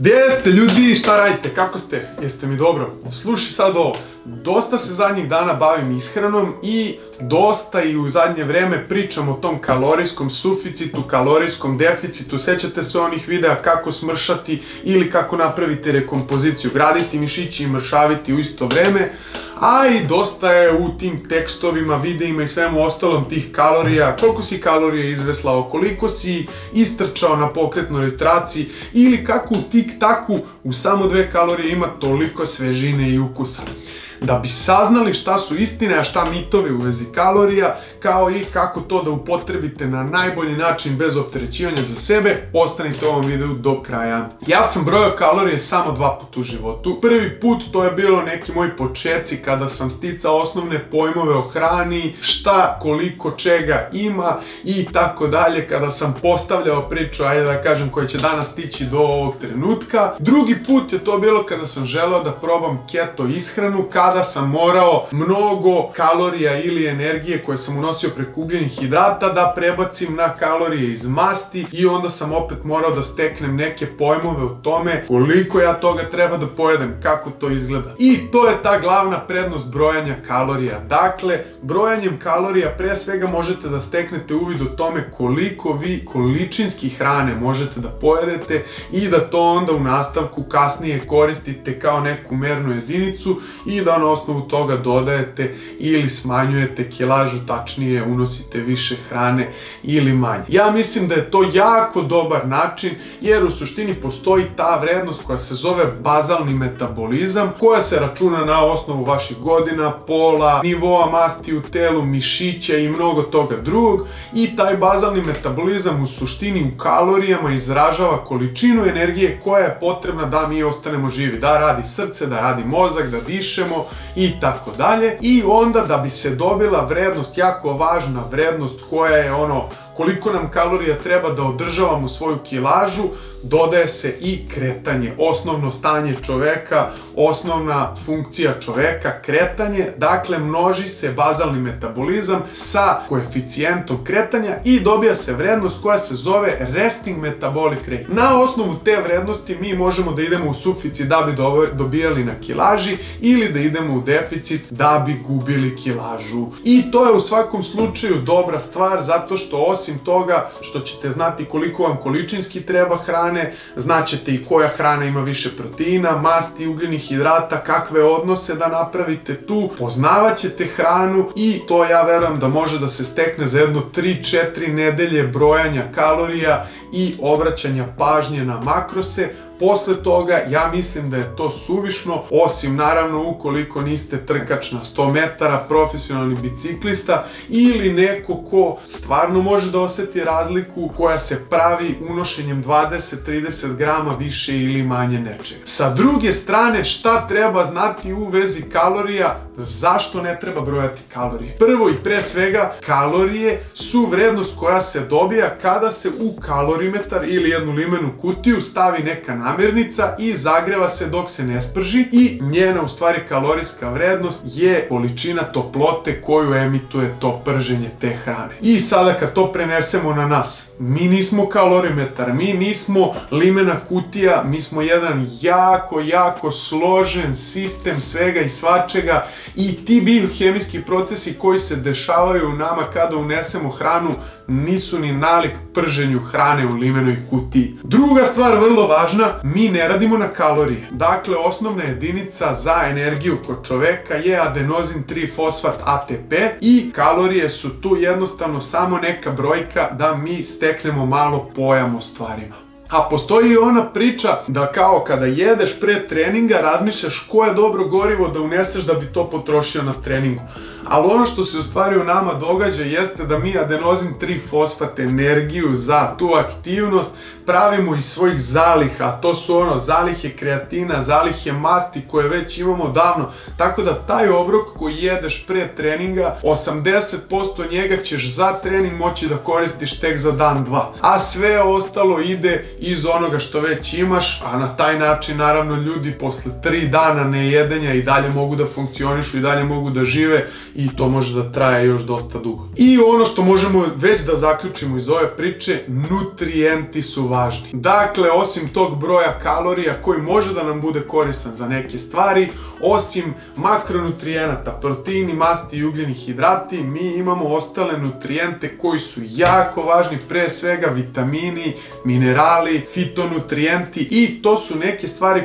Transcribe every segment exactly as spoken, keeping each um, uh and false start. Gdje ste ljudi, šta radite, kako ste, jeste mi dobro? Slušaj sad ovo, dosta se zadnjih dana bavim ishranom i dosta i u zadnje vrijeme pričam o tom kalorijskom suficitu, kalorijskom deficitu. Sjećate se onih videa kako smršati ili kako napraviti rekompoziciju, graditi mišići i mršaviti u isto vrijeme. A i dosta je u tim tekstovima, videima i svemu ostalom tih kalorija, koliko si kalorija izveslao, koliko si istrčao na pokretnoj retraciji ili kako u tik-taku u samo dve kalorije ima toliko svežine i ukusa. Da bi saznali šta su istine, a šta mitovi u vezi kalorija, kao i kako to da upotrebite na najbolji način bez opterećivanja za sebe, ostanite u ovom videu do kraja. Ja sam brojao kalorije samo dva puta u životu. Prvi put to je bilo neki moji početci kada sam sticao osnovne pojmove o hrani, šta, koliko, čega ima i tako dalje, kada sam postavljao priču, ajde da kažem, koja će danas stići do ovog trenutka. Drugi put je to bilo kada sam želeo da probam keto ishranu, kada Kada sam morao mnogo kalorija ili energije koje sam unosio prekupljenih hidrata da prebacim na kalorije iz masti i onda sam opet morao da steknem neke pojmove o tome koliko ja toga treba da pojedem, kako to izgleda. I to je ta glavna prednost brojanja kalorija. Dakle, brojanjem kalorija pre svega možete da steknete uvid o tome koliko vi količinski hrane možete da pojedete i da to onda u nastavku kasnije koristite kao neku mernu jedinicu i da na osnovu toga dodajete ili smanjujete kilažu, tačnije unosite više hrane ili manje. Ja mislim da je to jako dobar način jer u suštini postoji ta vrednost koja se zove bazalni metabolizam, koja se računa na osnovu vaših godina, pola, nivoa masti u telu, mišića i mnogo toga drugog, i taj bazalni metabolizam u suštini u kalorijama izražava količinu energije koja je potrebna da mi ostanemo živi, da radi srce, da radi mozak, da dišemo i tako dalje. I onda da bi se dobila vrednost, jako važna vrednost koja je ono koliko nam kalorija treba da održavamo svoju kilažu, dodaje se i kretanje, osnovno stanje čoveka, osnovna funkcija čoveka, kretanje. Dakle, množi se bazalni metabolizam sa koeficijentom kretanja i dobija se vrednost koja se zove resting metabolic rate. Na osnovu te vrednosti mi možemo da idemo u suficit da bi dobijali na kilaži ili da idemo u deficit da bi gubili kilažu. I to je u svakom slučaju dobra stvar zato što osim Osim toga što ćete znati koliko vam količinski treba hrane, znaćete i koja hrana ima više proteina, masti, ugljenih hidrata, kakve odnose da napravite tu, poznavaćete hranu i to ja verujem da može da se stekne za jedno tri do četiri nedelje brojanja kalorija i obraćanja pažnje na makrose. Posle toga ja mislim da je to suvišno, osim naravno ukoliko niste trkač na sto metara, profesionalni biciklista ili neko ko stvarno može da oseti razliku koja se pravi unošenjem dvadeset do trideset grama više ili manje nečega. Sa druge strane, šta treba znati u vezi kalorija, zašto ne treba brojati kalorije? Prvo i pre svega, kalorije su vrednost koja se dobija kada se u kalorimetar ili jednu limenu kutiju stavi neka namirnica i zagreva se dok se ne sprži i njena u stvari kalorijska vrednost je količina toplote koju emituje to prženje te hrane. I sada kad to prenesemo na nas, mi nismo kalorimetar, mi nismo limena kutija, mi smo jedan jako, jako složen sistem svega i svačega i ti biohemijski procesi koji se dešavaju u nama kada unesemo hranu nisu ni nalik prženju hrane u limenoj kutiji. Druga stvar vrlo važna, mi ne radimo na kalorije. Dakle, osnovna jedinica za energiju kod čoveka je adenozin tri fosfat A T P i kalorije su tu jednostavno samo neka brojka da mi steknemo malo pojam o stvarima. A postoji i ona priča da kao kada jedeš pre treninga razmišljaš koje je dobro gorivo da uneseš da bi to potrošio na treningu. Ali ono što se u stvari u nama događa jeste da mi adenozin tri fosfat energiju za tu aktivnost pravimo iz svojih zaliha. To su ono zalihe kreatina, zalihe masti koje već imamo davno. Tako da taj obrok koji jedeš pre treninga, osamdeset posto njega ćeš za trening moći da koristiš tek za dan dva. A sve ostalo ide iz onoga što već imaš, a na taj način naravno ljudi posle tri dana nejedenja i dalje mogu da funkcionišu i dalje mogu da žive i to može da traje još dosta dugo. I ono što možemo već da zaključimo iz ove priče, nutrijenti su važni. Dakle, osim tog broja kalorija koji može da nam bude koristan za neke stvari, osim makronutrijenata, proteini, masti i ugljeni hidrati, mi imamo ostale nutrijente koji su jako važni, pre svega vitamini, minerali, fitonutrijenti i to su neke stvari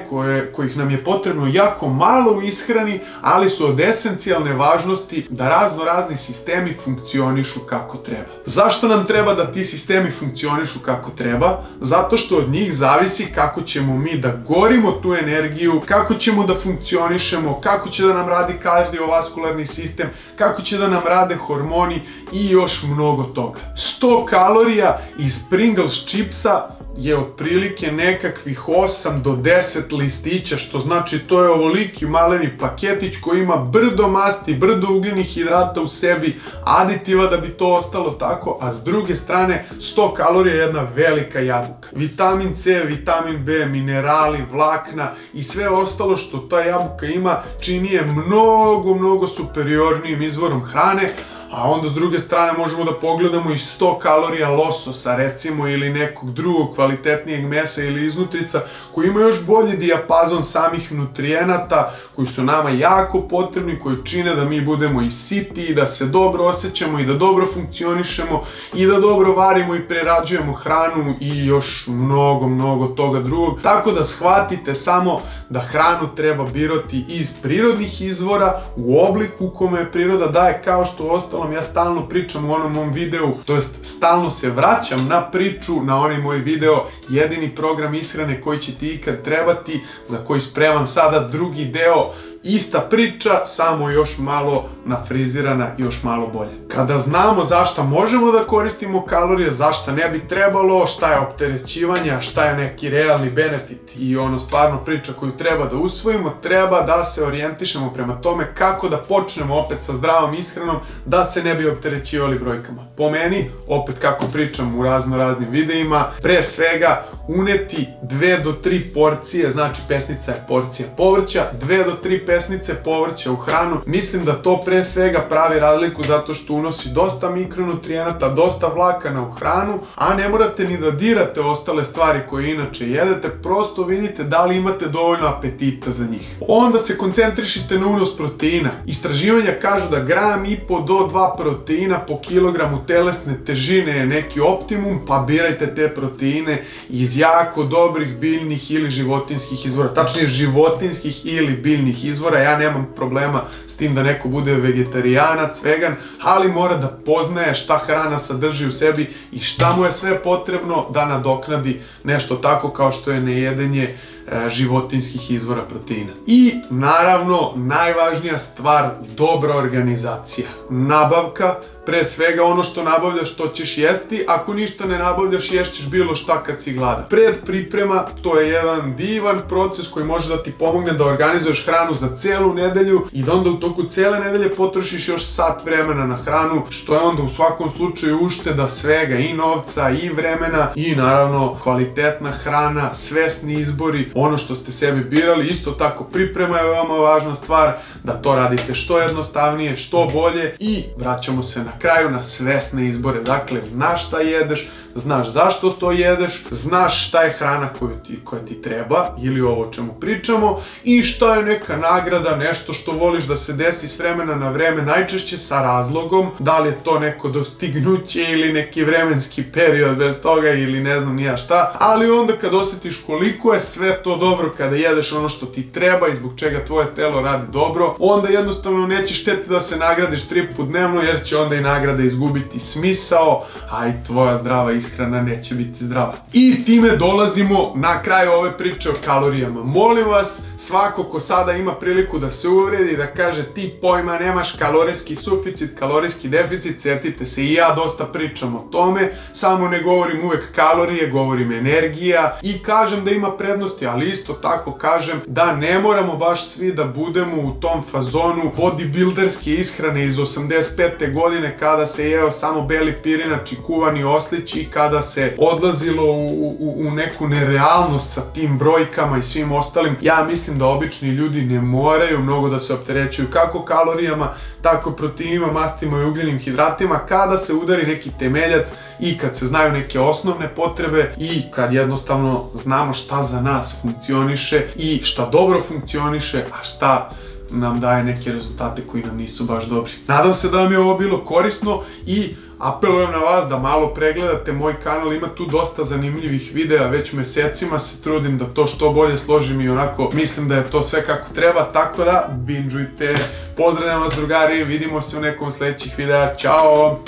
kojih nam je potrebno jako malo u ishrani, ali su od esencijalne važnosti da razno razni sistemi funkcionišu kako treba. Zašto nam treba da ti sistemi funkcionišu kako treba? Zato što od njih zavisi kako ćemo mi da gorimo tu energiju, kako ćemo da funkcionišemo, kako će da nam radi kardiovaskularni sistem, kako će da nam rade hormoni i još mnogo toga. sto kalorija iz Pringles čipsa je otprilike nekakvih osam do deset listića, što znači to je ovoliki maleni paketić koji ima brdo masti, brdo ugljenih hidrata u sebi, aditiva da bi to ostalo tako, a s druge strane sto kalorija je jedna velika jabuka. Vitamin C, vitamin B, minerali, vlakna i sve ostalo što ta jabuka ima čini je mnogo, mnogo superiornijim izvorom hrane, a onda s druge strane možemo da pogledamo i sto kalorija lososa recimo ili nekog drugog kvalitetnijeg mesa ili iznutrica koji ima još bolji dijapazon samih nutrijenata koji su nama jako potrebni, koji čine da mi budemo i siti i da se dobro osjećamo i da dobro funkcionišemo i da dobro varimo i prerađujemo hranu i još mnogo, mnogo toga drugog. Tako da shvatite samo da hranu treba birati iz prirodnih izvora u obliku u kome je priroda daje, kao što ostalo ja stalno pričam u onom mom videu, to jest stalno se vraćam na priču, na onaj moj video jedini program ishrane koji će ti ikad trebati, za koji spremam sada drugi deo. Ista priča, samo još malo nafrizirana, još malo bolje. Kada znamo zašto možemo da koristimo kalorije, zašto ne bi trebalo, šta je opterećivanje, šta je neki realni benefit i ono stvarno priča koju treba da usvojimo, treba da se orijentišemo prema tome kako da počnemo opet sa zdravom ishranom, da se ne bi opterećivali brojkama. Po meni, opet kako pričam u razno raznim videima, pre svega uneti dve do tri porcije, znači pesnica je porcija povrća, dve do tri porcije pesnice povrća u hranu. Mislim da to pre svega pravi razliku zato što unosi dosta mikronutrijenata, dosta vlakana u hranu, a ne morate ni da dirate ostale stvari koje inače jedete, prosto vidite da li imate dovoljno apetita za njih. Onda se koncentrišite na unos proteina. Istraživanja kažu da gram i po do dva proteina po kilogramu telesne težine je neki optimum, pa birajte te proteine iz jako dobrih biljnih ili životinskih izvora, tačnije životinskih ili biljnih izvora. Ja nemam problema s tim da neko bude vegetarijanac, vegan, ali mora da poznaje šta hrana sadrži u sebi i šta mu je sve potrebno da nadoknadi nešto tako kao što je nejedenje životinskih izvora proteina. I naravno najvažnija stvar, dobra organizacija. Nabavka, pre svega ono što nabavljaš to ćeš jesti, ako ništa ne nabavljaš ješćeš bilo šta kad si gladan. Predpriprema, to je jedan divan proces koji može da ti pomogne da organizuješ hranu za celu nedelju i da onda u toku cele nedelje potrošiš još sat vremena na hranu, što je onda u svakom slučaju ušteda svega i novca i vremena i naravno kvalitetna hrana, svesni izbori, ono što ste sebi birali. Isto tako priprema je veoma važna stvar, da to radite što jednostavnije, što bolje i vraćamo se na kraju na svesne izbore. Dakle, znaš šta jedeš, znaš zašto to jedeš, znaš šta je hrana koja ti treba ili ovo o čemu pričamo i šta je neka nagrada, nešto što voliš da se desi s vremena na vreme, najčešće sa razlogom, da li je to neko dostignuće ili neki vremenski period bez toga ili ne znam ni ja šta, ali onda kad osjetiš koliko je sve to dobro kada jedeš ono što ti treba i zbog čega tvoje telo radi dobro, onda jednostavno nećeš hteti da se nagradiš tri put dnevno jer će onda i nagrada izgubiti smisao, a i tvoja zdrava ishrana neće biti zdrava. I time dolazimo na kraju ove priče o kalorijama. Molim vas, svako ko sada ima priliku da se uvredi i da kaže ti pojma nemaš, kalorijski suficit, kalorijski deficit, setite se i ja dosta pričam o tome, samo ne govorim uvek kalorije, govorim energija i kažem da ima prednosti, ali isto tako kažem da ne moramo baš svi da budemo u tom fazonu bodybuilderske ishrane iz osamdeset pete godine godine kada se jeo samo beli pirinač i kuvani oslić i kada se odlazilo u, u, u neku nerealnost sa tim brojkama i svim ostalim. Ja mislim da obični ljudi ne moraju mnogo da se opterećuju kako kalorijama, tako proteinima, mastima i ugljenim hidratima kada se udari neki temeljac i kad se znaju neke osnovne potrebe i kad jednostavno znamo šta za nas funkcioniše i šta dobro funkcioniše, a šta nam daje neke rezultate koji nam nisu baš dobri. Nadam se da vam je ovo bilo korisno i apelujem na vas da malo pregledate moj kanal, ima tu dosta zanimljivih videa, već mesecima se trudim da to što bolje složim i onako mislim da je to sve kako treba, tako da bingeujte. Pozdravljam vas drugari, vidimo se u nekom sledećih videa, čao!